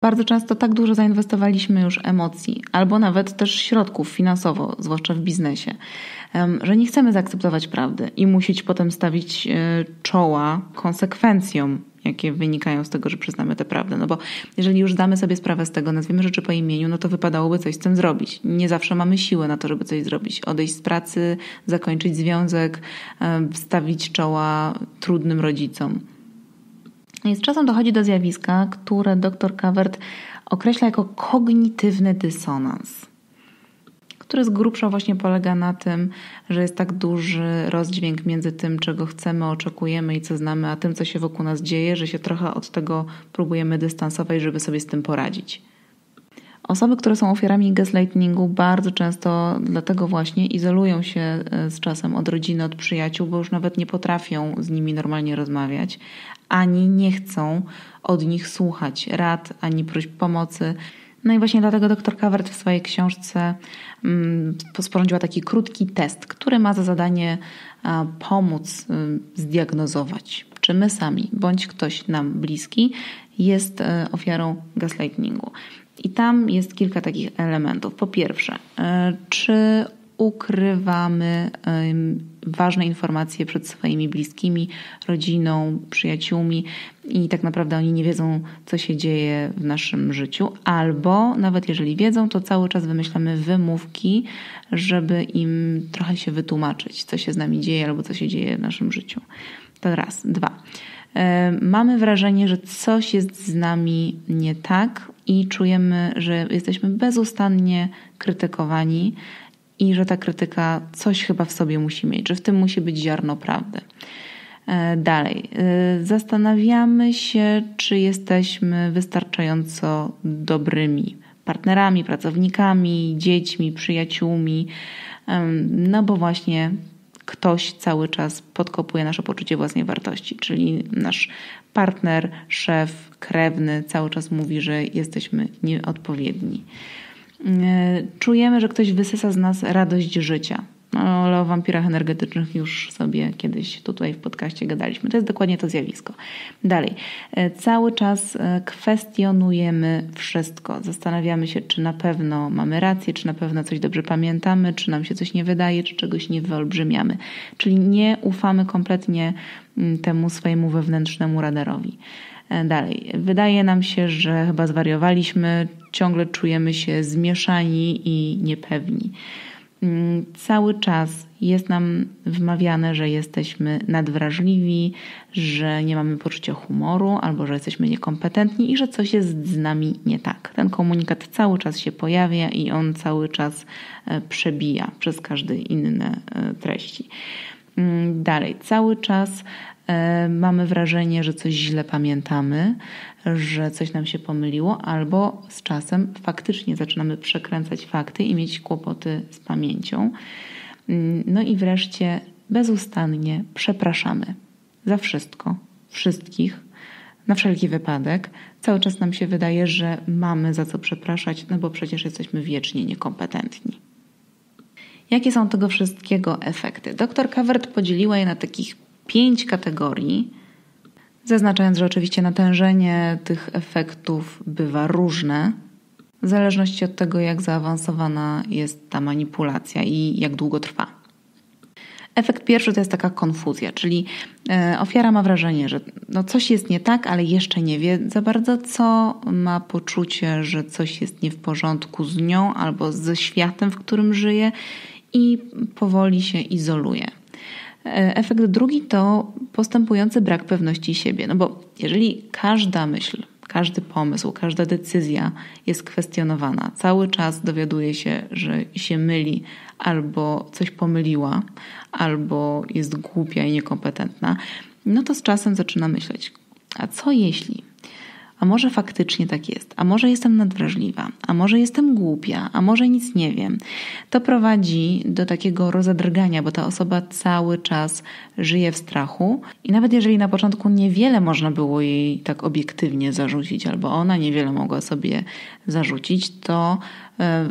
Bardzo często tak dużo zainwestowaliśmy już emocji, albo nawet też środków finansowo, zwłaszcza w biznesie, że nie chcemy zaakceptować prawdy i musieć potem stawić czoła konsekwencjom, jakie wynikają z tego, że przyznamy tę prawdę. No bo jeżeli już damy sobie sprawę z tego, nazwiemy rzeczy po imieniu, no to wypadałoby coś z tym zrobić. Nie zawsze mamy siłę na to, żeby coś zrobić. Odejść z pracy, zakończyć związek, stawić czoła trudnym rodzicom. I z czasem dochodzi do zjawiska, które dr Kawert określa jako kognitywny dysonans, który z grubsza właśnie polega na tym, że jest tak duży rozdźwięk między tym, czego chcemy, oczekujemy i co znamy, a tym, co się wokół nas dzieje, że się trochę od tego próbujemy dystansować, żeby sobie z tym poradzić. Osoby, które są ofiarami gaslightingu, bardzo często dlatego właśnie izolują się z czasem od rodziny, od przyjaciół, bo już nawet nie potrafią z nimi normalnie rozmawiać, ani nie chcą od nich słuchać rad, ani próśb pomocy. No i właśnie dlatego dr Kawert w swojej książce sporządziła taki krótki test, który ma za zadanie pomóc zdiagnozować, czy my sami, bądź ktoś nam bliski, jest ofiarą gaslightingu. I tam jest kilka takich elementów. Po pierwsze, czy ukrywamy ważne informacje przed swoimi bliskimi, rodziną, przyjaciółmi i tak naprawdę oni nie wiedzą, co się dzieje w naszym życiu, albo nawet jeżeli wiedzą, to cały czas wymyślamy wymówki, żeby im trochę się wytłumaczyć, co się z nami dzieje albo co się dzieje w naszym życiu. To raz. Dwa. Mamy wrażenie, że coś jest z nami nie tak i czujemy, że jesteśmy bezustannie krytykowani i że ta krytyka coś chyba w sobie musi mieć, że w tym musi być ziarno prawdy. Dalej, zastanawiamy się, czy jesteśmy wystarczająco dobrymi partnerami, pracownikami, dziećmi, przyjaciółmi, no bo właśnie ktoś cały czas podkopuje nasze poczucie własnej wartości, czyli nasz partner, szef, krewny cały czas mówi, że jesteśmy nieodpowiedni. Czujemy, że ktoś wysysa z nas radość życia. Ale o wampirach energetycznych już sobie kiedyś tutaj w podcaście gadaliśmy. To jest dokładnie to zjawisko. Dalej, cały czas kwestionujemy wszystko. Zastanawiamy się, czy na pewno mamy rację, czy na pewno coś dobrze pamiętamy, czy nam się coś nie wydaje, czy czegoś nie wyolbrzymiamy. Czyli nie ufamy kompletnie temu swojemu wewnętrznemu radarowi. Dalej, wydaje nam się, że chyba zwariowaliśmy, ciągle czujemy się zmieszani i niepewni. Cały czas jest nam wmawiane, że jesteśmy nadwrażliwi, że nie mamy poczucia humoru albo że jesteśmy niekompetentni i że coś jest z nami nie tak. Ten komunikat cały czas się pojawia i on cały czas przebija przez każde inne treści. Dalej, cały czas mamy wrażenie, że coś źle pamiętamy, że coś nam się pomyliło, albo z czasem faktycznie zaczynamy przekręcać fakty i mieć kłopoty z pamięcią. No i wreszcie bezustannie przepraszamy za wszystko, wszystkich, na wszelki wypadek. Cały czas nam się wydaje, że mamy za co przepraszać, no bo przecież jesteśmy wiecznie niekompetentni. Jakie są tego wszystkiego efekty? Dr Kawert podzieliła je na takich 5 kategorii, zaznaczając, że oczywiście natężenie tych efektów bywa różne, w zależności od tego, jak zaawansowana jest ta manipulacja i jak długo trwa. Efekt pierwszy to jest taka konfuzja, czyli ofiara ma wrażenie, że no coś jest nie tak, ale jeszcze nie wie za bardzo co, ma poczucie, że coś jest nie w porządku z nią albo ze światem, w którym żyje i powoli się izoluje. Efekt drugi to postępujący brak pewności siebie, no bo jeżeli każda myśl, każdy pomysł, każda decyzja jest kwestionowana, cały czas dowiaduje się, że się myli albo coś pomyliła, albo jest głupia i niekompetentna, no to z czasem zaczyna myśleć, a co jeśli? A może faktycznie tak jest, a może jestem nadwrażliwa, a może jestem głupia, a może nic nie wiem. To prowadzi do takiego rozedrgania, bo ta osoba cały czas żyje w strachu i nawet jeżeli na początku niewiele można było jej tak obiektywnie zarzucić, albo ona niewiele mogła sobie zarzucić, to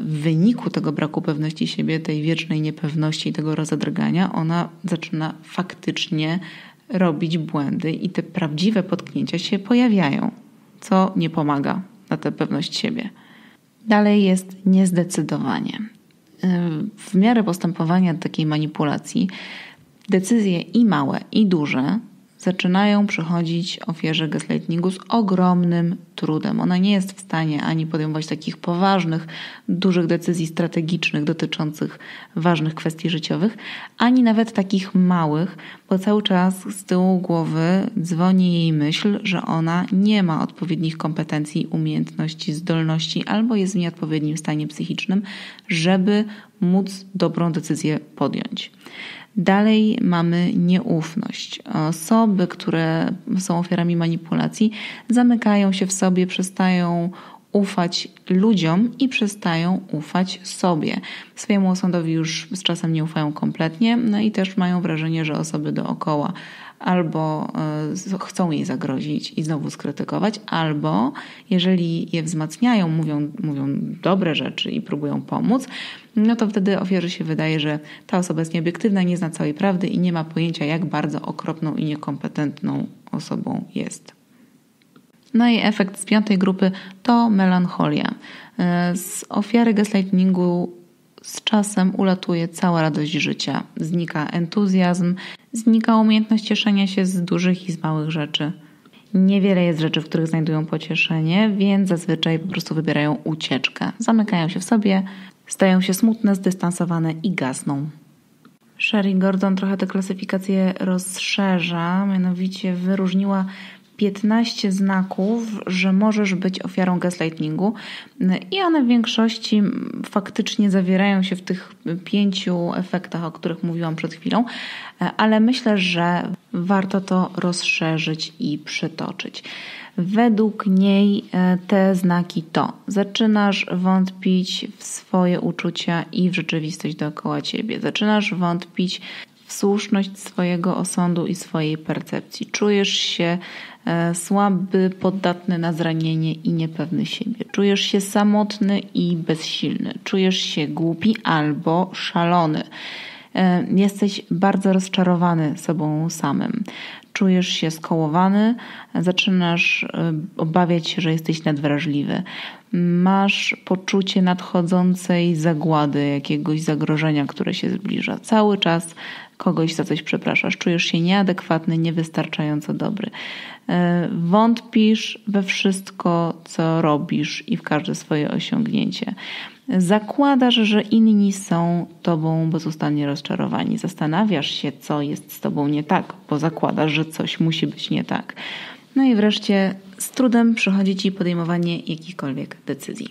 w wyniku tego braku pewności siebie, tej wiecznej niepewności i tego rozedrgania, ona zaczyna faktycznie robić błędy i te prawdziwe potknięcia się pojawiają. Co nie pomaga na tę pewność siebie. Dalej jest niezdecydowanie. W miarę postępowania takiej manipulacji decyzje i małe, i duże zaczynają przychodzić ofierze gaslightingu z ogromnym trudem. Ona nie jest w stanie ani podejmować takich poważnych, dużych decyzji strategicznych dotyczących ważnych kwestii życiowych, ani nawet takich małych, bo cały czas z tyłu głowy dzwoni jej myśl, że ona nie ma odpowiednich kompetencji, umiejętności, zdolności albo jest w nieodpowiednim stanie psychicznym, żeby móc dobrą decyzję podjąć. Dalej mamy nieufność. Osoby, które są ofiarami manipulacji, zamykają się w sobie, przestają ufać ludziom i przestają ufać sobie. Swojemu osądowi już z czasem nie ufają kompletnie, no i też mają wrażenie, że osoby dookoła albo chcą jej zagrozić i znowu skrytykować, albo jeżeli je wzmacniają, mówią dobre rzeczy i próbują pomóc, no to wtedy ofierze się wydaje, że ta osoba jest nieobiektywna, nie zna całej prawdy i nie ma pojęcia, jak bardzo okropną i niekompetentną osobą jest. No i efekt z piątej grupy to melancholia. Z ofiary gaslightingu z czasem ulatuje cała radość życia. Znika entuzjazm, znika umiejętność cieszenia się z dużych i z małych rzeczy. Niewiele jest rzeczy, w których znajdują pocieszenie, więc zazwyczaj po prostu wybierają ucieczkę. Zamykają się w sobie, stają się smutne, zdystansowane i gasną. Sherry Gordon trochę tę klasyfikację rozszerza, mianowicie wyróżniła 15 znaków, że możesz być ofiarą gaslightingu i one w większości faktycznie zawierają się w tych 5 efektach, o których mówiłam przed chwilą, ale myślę, że warto to rozszerzyć i przytoczyć. Według niej te znaki to: zaczynasz wątpić w swoje uczucia i w rzeczywistość dookoła ciebie, zaczynasz wątpić w słuszność swojego osądu i swojej percepcji. Czujesz się słaby, podatny na zranienie i niepewny siebie. Czujesz się samotny i bezsilny. Czujesz się głupi albo szalony. Jesteś bardzo rozczarowany sobą samym. Czujesz się skołowany, zaczynasz obawiać się, że jesteś nadwrażliwy. Masz poczucie nadchodzącej zagłady, jakiegoś zagrożenia, które się zbliża. Cały czas kogoś za coś przepraszasz. Czujesz się nieadekwatny, niewystarczająco dobry. Wątpisz we wszystko, co robisz i w każde swoje osiągnięcie. Zakładasz, że inni są tobą bezustannie rozczarowani. Zastanawiasz się, co jest z tobą nie tak, bo zakładasz, że coś musi być nie tak. No i wreszcie z trudem przychodzi ci podejmowanie jakichkolwiek decyzji.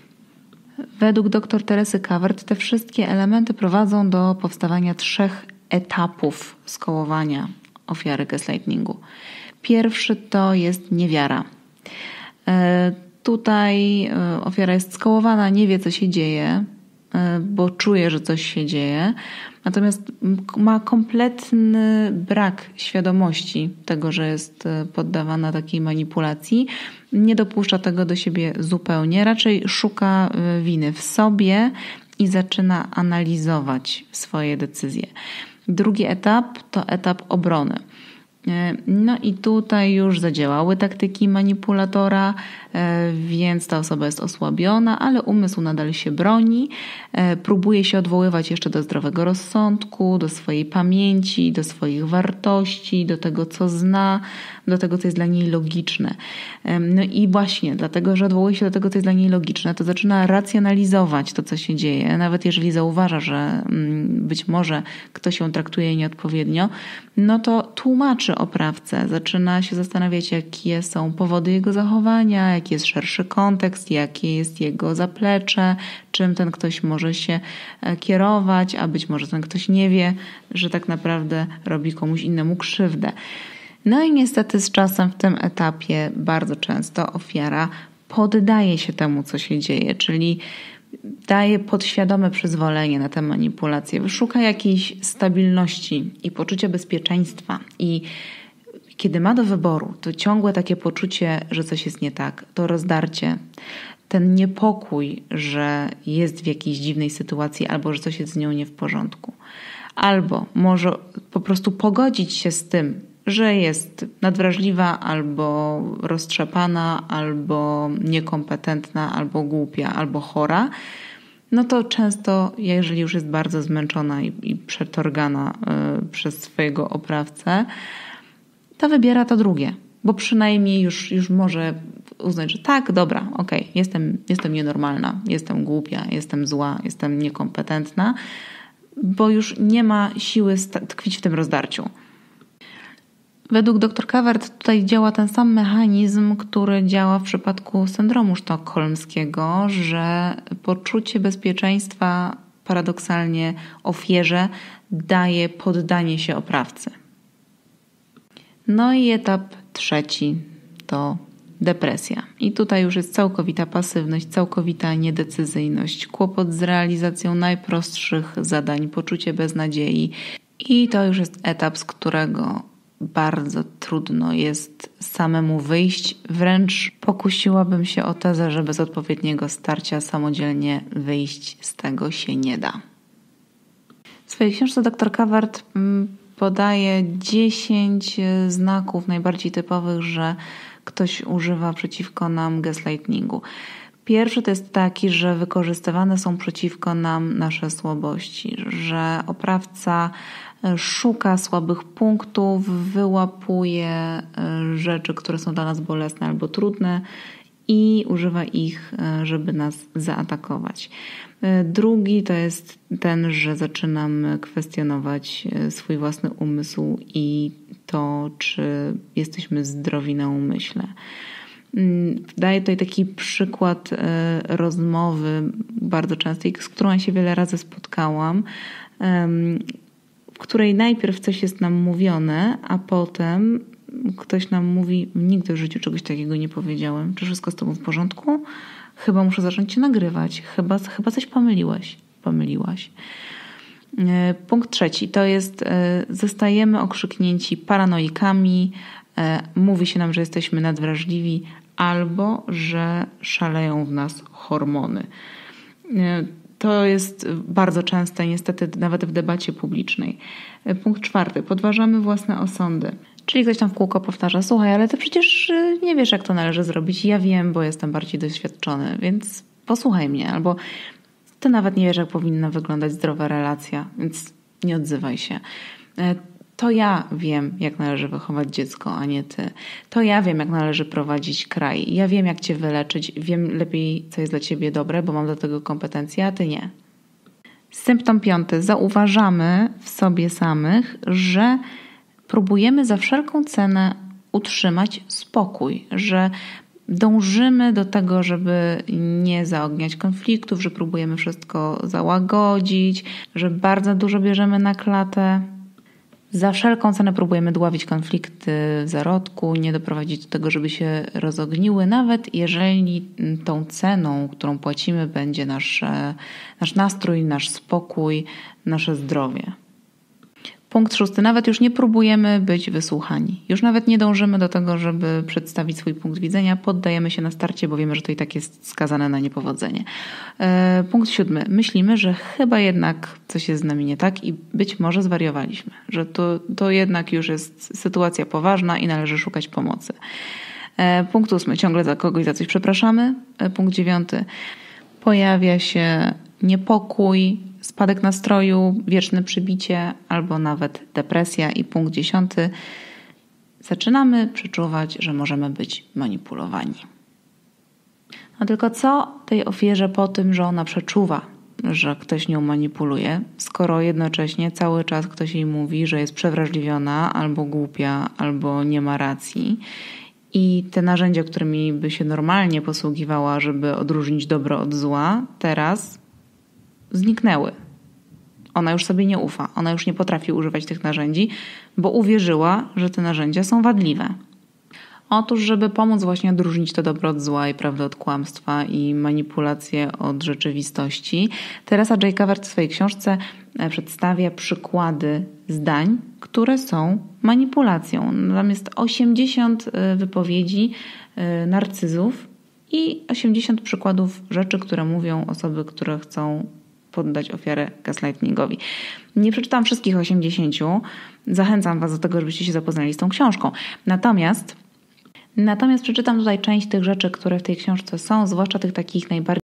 Według dr Teresy Kawert te wszystkie elementy prowadzą do powstawania 3 etapów skołowania ofiary gaslightingu. Pierwszy to jest niewiara. Tutaj ofiara jest skołowana, nie wie, co się dzieje, bo czuje, że coś się dzieje, natomiast ma kompletny brak świadomości tego, że jest poddawana takiej manipulacji. Nie dopuszcza tego do siebie zupełnie, raczej szuka winy w sobie i zaczyna analizować swoje decyzje. Drugi etap to etap obrony. No i tutaj już zadziałały taktyki manipulatora, więc ta osoba jest osłabiona, ale umysł nadal się broni, próbuje się odwoływać jeszcze do zdrowego rozsądku, do swojej pamięci, do swoich wartości, do tego, co zna, do tego, co jest dla niej logiczne. No i właśnie dlatego, że odwołuje się do tego, co jest dla niej logiczne, to zaczyna racjonalizować to, co się dzieje, nawet jeżeli zauważa, że być może ktoś ją traktuje nieodpowiednio, no to tłumaczy oprawcę, zaczyna się zastanawiać, jakie są powody jego zachowania, jaki jest szerszy kontekst, jakie jest jego zaplecze, czym ten ktoś może się kierować, a być może ten ktoś nie wie, że tak naprawdę robi komuś innemu krzywdę. No i niestety z czasem w tym etapie bardzo często ofiara poddaje się temu, co się dzieje, czyli daje podświadome przyzwolenie na tę manipulację, szuka jakiejś stabilności i poczucia bezpieczeństwa i kiedy ma do wyboru, to ciągłe takie poczucie, że coś jest nie tak, to rozdarcie, ten niepokój, że jest w jakiejś dziwnej sytuacji albo że coś jest z nią nie w porządku, albo może po prostu pogodzić się z tym, że jest nadwrażliwa albo roztrzepana, albo niekompetentna, albo głupia, albo chora, no to często, jeżeli już jest bardzo zmęczona i przetargana przez swojego oprawcę, to wybiera to drugie, bo przynajmniej już może uznać, że tak, dobra, okej, jestem nienormalna, jestem głupia, jestem zła, jestem niekompetentna, bo już nie ma siły tkwić w tym rozdarciu. Według dr Kawert tutaj działa ten sam mechanizm, który działa w przypadku syndromu sztokholmskiego, że poczucie bezpieczeństwa paradoksalnie ofierze daje poddanie się oprawcy. No i etap trzeci to depresja. I tutaj już jest całkowita pasywność, całkowita niedecyzyjność, kłopot z realizacją najprostszych zadań, poczucie beznadziei. I to już jest etap, z którego bardzo trudno jest samemu wyjść. Wręcz pokusiłabym się o tezę, że bez odpowiedniego starcia samodzielnie wyjść z tego się nie da. W swojej książce dr Kawert podaje 10 znaków najbardziej typowych, że ktoś używa przeciwko nam gaslightingu. Pierwszy to jest taki, że wykorzystywane są przeciwko nam nasze słabości, że oprawca szuka słabych punktów, wyłapuje rzeczy, które są dla nas bolesne albo trudne i używa ich, żeby nas zaatakować. Drugi to jest ten, że zaczynamy kwestionować swój własny umysł i to, czy jesteśmy zdrowi na umyśle. Daję tutaj taki przykład rozmowy bardzo częstej, z którą ja się wiele razy spotkałam, w której najpierw coś jest nam mówione, a potem ktoś nam mówi: nigdy w życiu czegoś takiego nie powiedziałem. Czy wszystko z tobą w porządku? Chyba muszę zacząć cię nagrywać. Chyba coś pomyliłaś. Punkt trzeci to jest: zostajemy okrzyknięci paranoikami, mówi się nam, że jesteśmy nadwrażliwi albo że szaleją w nas hormony. To jest bardzo częste niestety nawet w debacie publicznej. Punkt czwarty, podważamy własne osądy. Czyli ktoś tam w kółko powtarza: słuchaj, ale ty przecież nie wiesz, jak to należy zrobić. Ja wiem, bo jestem bardziej doświadczony, więc posłuchaj mnie. Albo ty nawet nie wiesz, jak powinna wyglądać zdrowa relacja, więc nie odzywaj się. To ja wiem, jak należy wychować dziecko, a nie ty. To ja wiem, jak należy prowadzić kraj. Ja wiem, jak cię wyleczyć. Wiem lepiej, co jest dla ciebie dobre, bo mam do tego kompetencje, a ty nie. Symptom piąty. Zauważamy w sobie samych, że próbujemy za wszelką cenę utrzymać spokój, że dążymy do tego, żeby nie zaogniać konfliktów, że próbujemy wszystko załagodzić, że bardzo dużo bierzemy na klatę. Za wszelką cenę próbujemy dławić konflikty w zarodku, nie doprowadzić do tego, żeby się rozogniły, nawet jeżeli tą ceną, którą płacimy, będzie nasz nastrój, nasz spokój, nasze zdrowie. Punkt szósty. Nawet już nie próbujemy być wysłuchani. Już nawet nie dążymy do tego, żeby przedstawić swój punkt widzenia. Poddajemy się na starcie, bo wiemy, że to i tak jest skazane na niepowodzenie. Punkt siódmy. Myślimy, że chyba jednak coś jest z nami nie tak i być może zwariowaliśmy. Że to jednak już jest sytuacja poważna i należy szukać pomocy. Punkt ósmy. Ciągle za kogoś, za coś przepraszamy. Punkt dziewiąty. Pojawia się niepokój, spadek nastroju, wieczne przybicie albo nawet depresja. I punkt dziesiąty. Zaczynamy przeczuwać, że możemy być manipulowani. No tylko co tej ofierze po tym, że ona przeczuwa, że ktoś nią manipuluje, skoro jednocześnie cały czas ktoś jej mówi, że jest przewrażliwiona albo głupia, albo nie ma racji. I te narzędzia, którymi by się normalnie posługiwała, żeby odróżnić dobro od zła, teraz zniknęły. Ona już sobie nie ufa, ona już nie potrafi używać tych narzędzi, bo uwierzyła, że te narzędzia są wadliwe. Otóż, żeby pomóc właśnie odróżnić to dobro od zła i prawdę od kłamstwa i manipulację od rzeczywistości, Teresa J. Kawert w swojej książce przedstawia przykłady zdań, które są manipulacją. Tam jest 80 wypowiedzi narcyzów i 80 przykładów rzeczy, które mówią osoby, które chcą poddać ofiarę gaslightingowi. Nie przeczytam wszystkich 80. Zachęcam Was do tego, żebyście się zapoznali z tą książką. Natomiast przeczytam tutaj część tych rzeczy, które w tej książce są, zwłaszcza tych takich najbardziej